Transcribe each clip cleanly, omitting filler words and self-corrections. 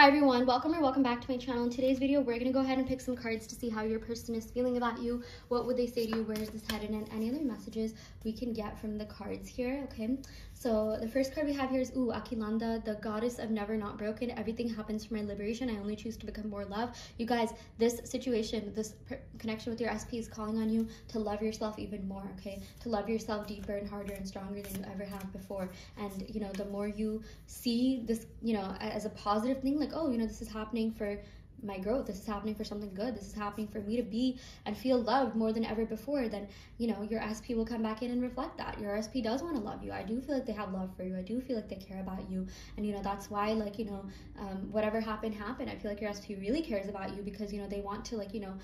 Hi everyone, welcome back to my channel. In today's video, we're gonna go ahead and pick some cards to see how your person is feeling about you, what would they say to you, where is this headed, and any other messages we can get from the cards here, okay? So the first card we have here is, ooh, Akilanda, the goddess of never not broken. Everything happens for my liberation. I only choose to become more love. You guys, this situation, this connection with your SP is calling on you to love yourself even more, okay? To love yourself deeper and harder and stronger than you ever have before. And, you know, the more you see this, you know, as a positive thing, like, oh, you know, this is happening for my growth, this is happening for something good, this is happening for me to be and feel loved more than ever before, then, you know, your SP will come back in and reflect that. Your SP does want to love you. I do feel like they have love for you. I do feel like they care about you. And, you know, that's why, like, you know, whatever happened. I feel like your SP really cares about you because, you know, they want to, like, you know,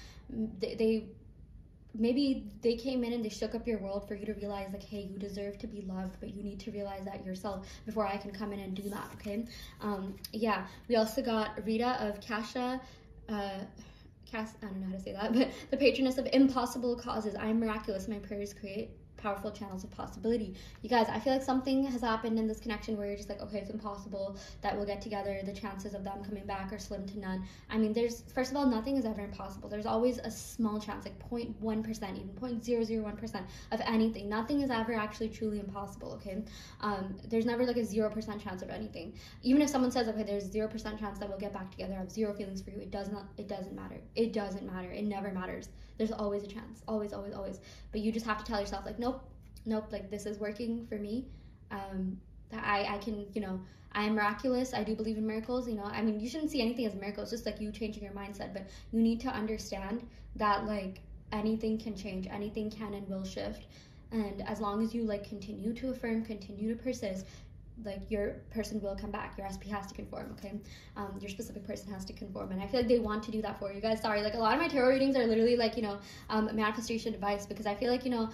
maybe they came in and they shook up your world for you to realize, like, hey, you deserve to be loved, but you need to realize that yourself before I can come in and do that, okay? Yeah, we also got Rita of Kasha, I don't know how to say that, but the patroness of impossible causes. I am miraculous. My prayers create powerful channels of possibility. You guys, I feel like something has happened in this connection where you're just like, okay, it's impossible that we'll get together. The chances of them coming back are slim to none. I mean, there's, first of all, nothing is ever impossible. There's always a small chance, like 0.1%, even 0.001% of anything. Nothing is ever actually truly impossible, okay? There's never like a 0% chance of anything. Even if someone says, okay, there's 0% chance that we'll get back together, I have zero feelings for you, it doesn't matter. It doesn't matter. It never matters. There's always a chance, always, always, always. But you just have to tell yourself, like, nope, like, this is working for me. I can, you know, I am miraculous. I do believe in miracles, you know. I mean, you shouldn't see anything as miracles, just like you changing your mindset, but you need to understand that, like, anything can change, anything can and will shift. And as long as you, like, continue to affirm, continue to persist, like, your person will come back. Your SP has to conform, okay? Your specific person has to conform, and I feel like they want to do that for you guys. Sorry, like, a lot of my tarot readings are literally, like, you know, manifestation advice, because I feel like, you know,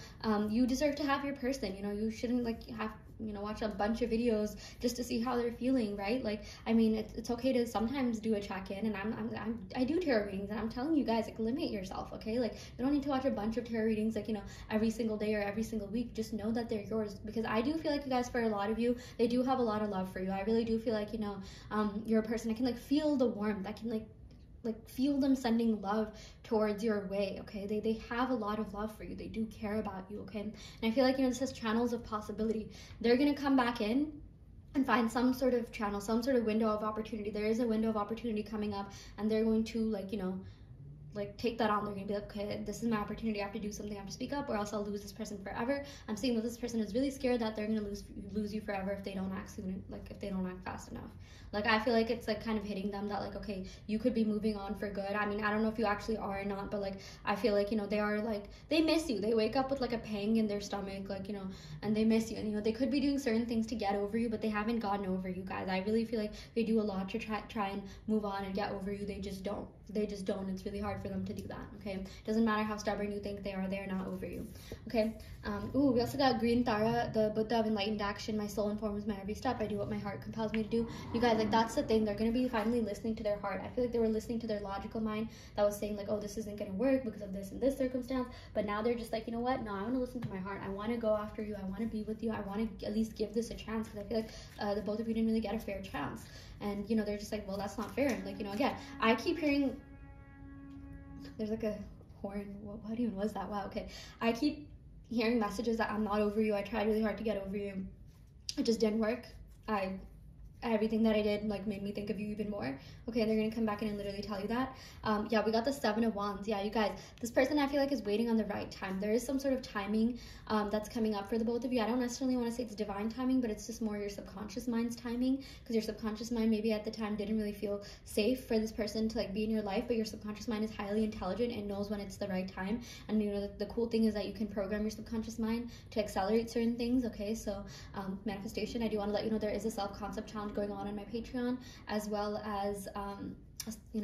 you deserve to have your person. You know, you shouldn't, like, have, you know, watch a bunch of videos just to see how they're feeling, right? Like, I mean, it's okay to sometimes do a check-in, and I do tarot readings, and I'm telling you guys, like, limit yourself, okay? Like, you don't need to watch a bunch of tarot readings, like, you know, every single day or every single week. Just know that they're yours, because I do feel like, you guys, for a lot of you, they do have a lot of love for you. I really do feel like, you know, you're a person, I can, like, feel the warmth. I can, like feel them sending love towards your way, okay? They have a lot of love for you. They do care about you, okay? And I feel like, you know, this has channels of possibility. They're gonna come back in and find some sort of channel, some sort of window of opportunity. There is a window of opportunity coming up, and they're going to, like, you know, like, take that on. They're gonna be like, okay, this is my opportunity. I have to do something. I have to speak up, or else I'll lose this person forever. I'm seeing that this person is really scared that they're gonna lose you forever if they don't act soon, like, if they don't act fast enough. Like, I feel like it's, like, kind of hitting them that, like, okay, you could be moving on for good. I mean, I don't know if you actually are or not, but, like, I feel like, you know, they are, like, they miss you. They wake up with, like, a pang in their stomach, like, you know, and they miss you. And, you know, they could be doing certain things to get over you, but they haven't gotten over you, guys. I really feel like they do a lot to try and move on and get over you. They just don't. They just don't. It's really hard for them to do that, okay? Doesn't matter how stubborn you think they are, they're not over you, okay? Ooh, we also got Green Tara, the Buddha of enlightened action. My soul informs my every step. I do what my heart compels me to do. You guys, like, that's the thing. They're going to be finally listening to their heart. I feel like they were listening to their logical mind that was saying, like, oh, this isn't going to work because of this and this circumstance, but now they're just like, you know what, no, I want to listen to my heart. I want to go after you. I want to be with you. I want to at least give this a chance, because I feel like the both of you didn't really get a fair chance. And, you know, they're just like, well, that's not fair. And, like, you know, again, I keep hearing there's, like, a horn. What even was that? Wow, okay. I keep hearing messages that I'm not over you. I tried really hard to get over you. It just didn't work. Everything that I did, like, made me think of you even more, okay? They're gonna come back in and literally tell you that. Yeah, we got the Seven of Wands. Yeah, you guys, this person, I feel like, is waiting on the right time. There is some sort of timing that's coming up for the both of you. I don't necessarily want to say it's divine timing, but it's just more your subconscious mind's timing, because your subconscious mind maybe at the time didn't really feel safe for this person to, like, be in your life, but your subconscious mind is highly intelligent and knows when it's the right time. And, you know, the cool thing is that you can program your subconscious mind to accelerate certain things, okay? So manifestation, I do want to let you know there is a self-concept challenge going on my Patreon, as well as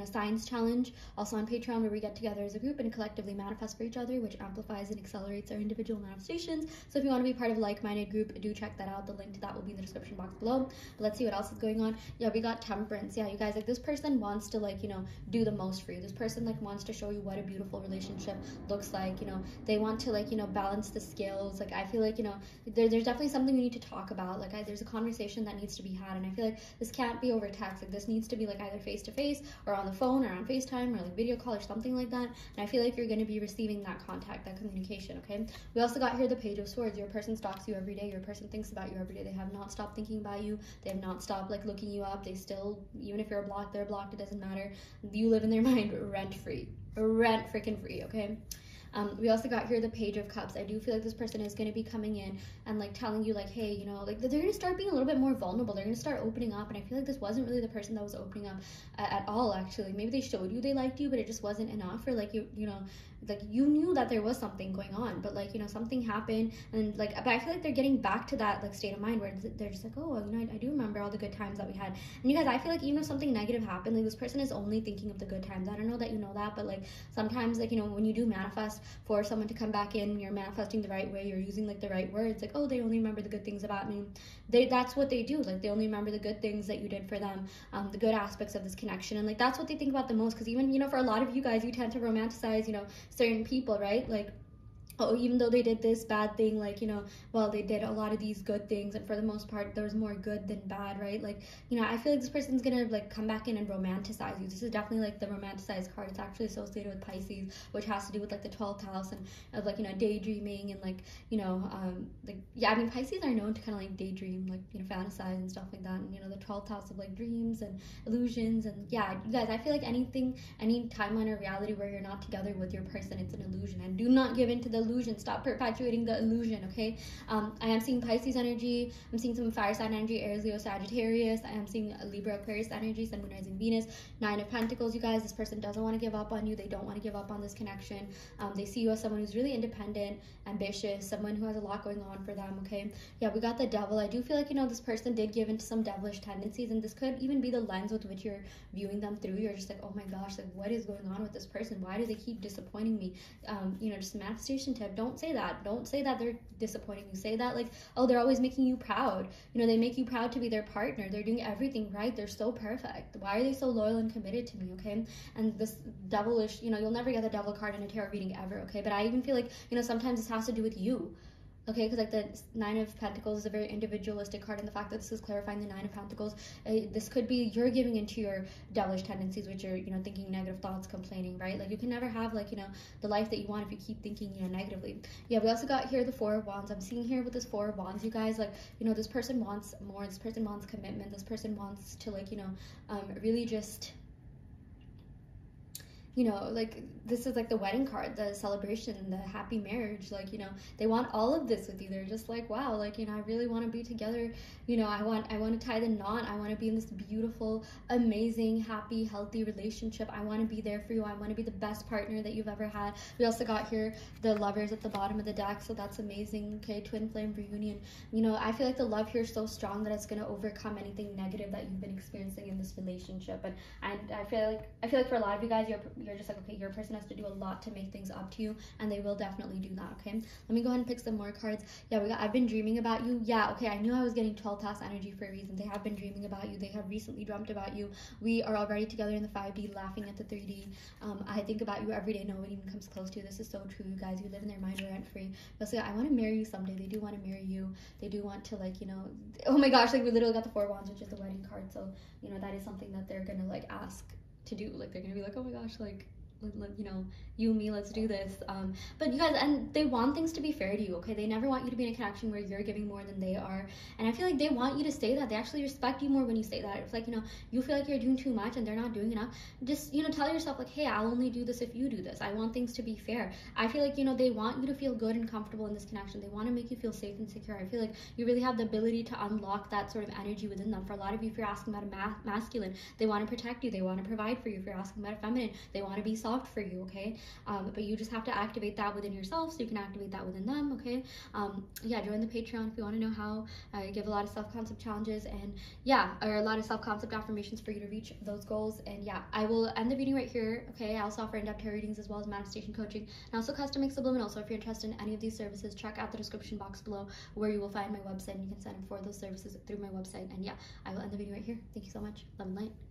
science challenge, also on Patreon, where we get together as a group and collectively manifest for each other, which amplifies and accelerates our individual manifestations. So if you want to be part of a like-minded group, do check that out. The link to that will be in the description box below. But let's see what else is going on. Yeah, we got temperance. Yeah, you guys, like, this person wants to, like, you know, do the most for you. This person, like, wants to show you what a beautiful relationship looks like. You know, they want to, like, you know, balance the scales. Like, I feel like, you know, there's definitely something we need to talk about. Like, there's a conversation that needs to be had, and I feel like this can't be over text. Like, this needs to be, like, either face-to-face or on the phone or on FaceTime or like video call or something like that. And I feel like you're going to be receiving that contact, that communication, okay? We also got here the Page of Swords. Your person stalks you every day. Your person thinks about you every day. They have not stopped thinking about you. They have not stopped, like, looking you up. They still, even if you're blocked, they're blocked. It doesn't matter. You live in their mind rent-free. Rent-freaking-free, okay? We also got here the Page of Cups. I do feel like this person is going to be coming in and, like, telling you, like, hey, you know, like, they're going to start being a little bit more vulnerable. They're going to start opening up, and I feel like this wasn't really the person that was opening up at all, actually. Maybe they showed you they liked you, but it just wasn't enough, or, like, you know, like, you knew that there was something going on, but, like, you know, something happened, and, like, but I feel like they're getting back to that, like, state of mind where they're just like, oh, you know, I do remember all the good times that we had. And you guys, I feel like even if something negative happened, like, this person is only thinking of the good times. I don't know that you know that, but, like, sometimes, like, you know, when you do manifest for someone to come back in, you're manifesting the right way, you're using, like, the right words, like, oh, they only remember the good things about me. That's what they do. Like, they only remember the good things that you did for them, the good aspects of this connection, and, like, that's what they think about the most. Because even, you know, for a lot of you guys, you tend to romanticize, you know, certain people, right? Like, oh, even though they did this bad thing, like, you know, well, they did a lot of these good things, and for the most part, there was more good than bad, right? Like, you know, I feel like this person's gonna, like, come back in and romanticize you. This is definitely, like, the romanticized card. It's actually associated with Pisces, which has to do with, like, the 12th house and of, like, you know, daydreaming and, like, you know, like, yeah, I mean, Pisces are known to kind of, like, daydream, like, you know, fantasize and stuff like that, and, you know, the 12th house of, like, dreams and illusions. And yeah, you guys, I feel like anything, any timeline or reality where you're not together with your person, it's an illusion. And do not give in to the illusion. Stop perpetuating the illusion, okay? I am seeing Pisces energy. I'm seeing some fire sign energy, Aries, Leo, Sagittarius. I am seeing Libra, Aquarius energy, Sun, Moon, Rising, Venus, 9 of Pentacles. You guys, this person doesn't want to give up on you. They don't want to give up on this connection. They see you as someone who's really independent, ambitious, someone who has a lot going on for them, okay? Yeah, we got the Devil. I do feel like, you know, this person did give into some devilish tendencies, and this could even be the lens with which you're viewing them through. You're just like, oh my gosh, like, what is going on with this person? Why do they keep disappointing me? You know, just manifestation tip, don't say that. Don't say that they're disappointing you. Say that, like, oh, they're always making you proud. You know, they make you proud to be their partner. They're doing everything right. They're so perfect. Why are they so loyal and committed to me, okay? And this devilish, you know, you'll never get the Devil card in a tarot reading ever, okay? But I even feel like, you know, sometimes this has to do with you. Okay, because, like, the 9 of Pentacles is a very individualistic card, and the fact that this is clarifying the 9 of Pentacles, this could be you're giving into your devilish tendencies, which are, you know, thinking negative thoughts, complaining, right? Like, you can never have, like, you know, the life that you want if you keep thinking, you know, negatively. Yeah, we also got here the 4 of Wands. I'm seeing here with this 4 of Wands, you guys, like, you know, this person wants more. This person wants commitment. This person wants to, like, you know, really just, you know, like, this is, like, the wedding card, the celebration, the happy marriage. Like, you know, they want all of this with you. They're just like, wow, like, you know, I really want to be together. You know, I want to tie the knot. I want to be in this beautiful, amazing, happy, healthy relationship. I want to be there for you. I want to be the best partner that you've ever had. We also got here the Lovers at the bottom of the deck, so that's amazing. Okay, twin flame reunion. You know, I feel like the love here is so strong that it's going to overcome anything negative that you've been experiencing in this relationship. And I feel like for a lot of you guys, you're just like, okay, your person has to do a lot to make things up to you, and they will definitely do that, okay? Let me go ahead and pick some more cards. Yeah, we got I've been dreaming about you. Yeah, okay, I knew I was getting 12th house energy for a reason. They have been dreaming about you. They have recently dreamt about you. We are already together in the 5D, laughing at the 3D. I think about you every day. No one even comes close to you. This is so true, you guys. You live in their mind rent-free. Also, I want to marry you someday. They do want to marry you. They do want to, like, you know, oh my gosh, like, we literally got the 4 of Wands, which is the wedding card, so, you know, that is something that they're gonna, like, ask to do. Like, they're gonna be like, oh my gosh, like, you know, you and me, let's do this. But you guys, and they want things to be fair to you, okay? They never want you to be in a connection where you're giving more than they are, and I feel like they want you to say that. They actually respect you more when you say that. It's like, you know, you feel like you're doing too much and they're not doing enough. Just, you know, tell yourself, like, hey, I'll only do this if you do this. I want things to be fair. I feel like, you know, they want you to feel good and comfortable in this connection. They want to make you feel safe and secure. I feel like you really have the ability to unlock that sort of energy within them. For a lot of you, if you're asking about a masculine, they want to protect you. They want to provide for you. If you're asking about a feminine, they want to be soft for you, okay? But you just have to activate that within yourself, so you can activate that within them, okay? Yeah, join the Patreon if you want to know how. I give a lot of self-concept challenges, and yeah, or a lot of self-concept affirmations for you to reach those goals. And yeah, I will end the video right here, okay? I also offer in-depth tarot readings as well as manifestation coaching, and also custom subliminal. So if you're interested in any of these services, check out the description box below, where you will find my website, and you can sign up for those services through my website. And yeah, I will end the video right here. Thank you so much. Love and light.